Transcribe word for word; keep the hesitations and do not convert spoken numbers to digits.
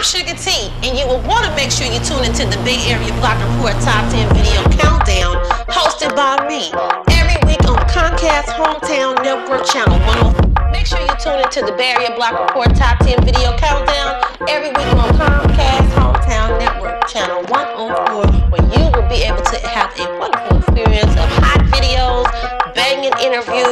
I'm Suga-T, and you will want to make sure you tune into the Bay Area Block Report Top ten Video Countdown, hosted by me, every week on Comcast Hometown Network Channel one oh four. Make sure you tune into the Bay Area Block Report Top ten Video Countdown every week on Comcast Hometown Network Channel one oh four, where you will be able to have a wonderful experience of hot videos, banging interviews,